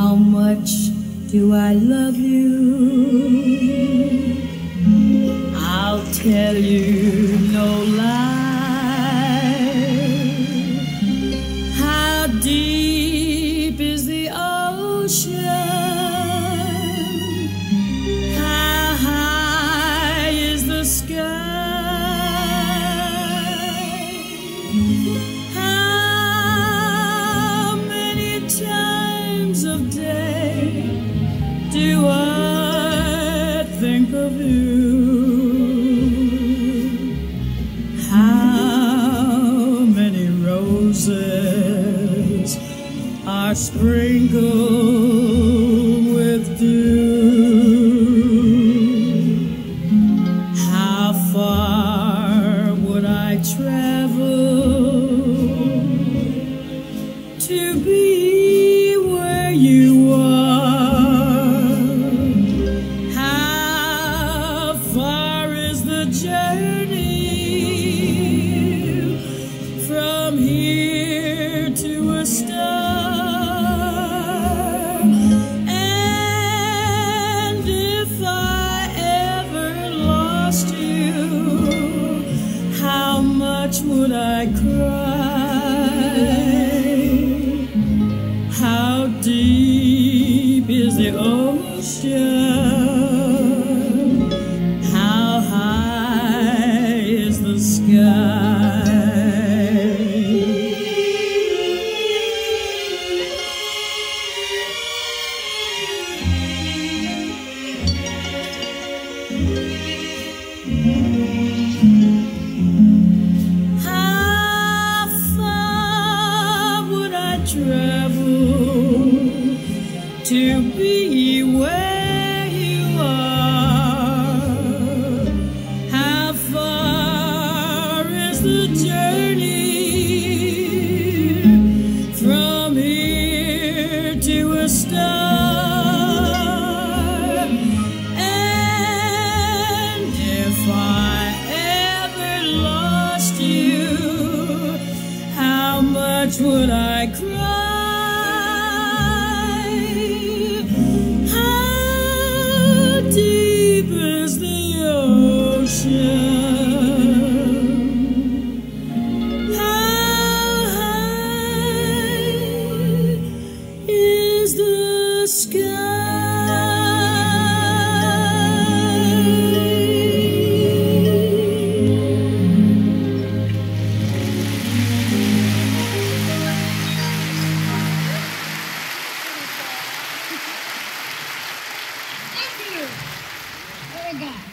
How much do I love you? I'll tell you no lie. How deep is the ocean? How high is the sky? Of day, do I think of you? How many roses are sprinkled with dew? How far would I travel to be you are? How far is the journey from here to a star? And if I ever lost you, how much would I cry? The ocean, how high is the sky? How far would I travel to be where you are? How far is the journey from here to a star? And if I ever lost you, how much would I cry? Sky. Thank you. There we go.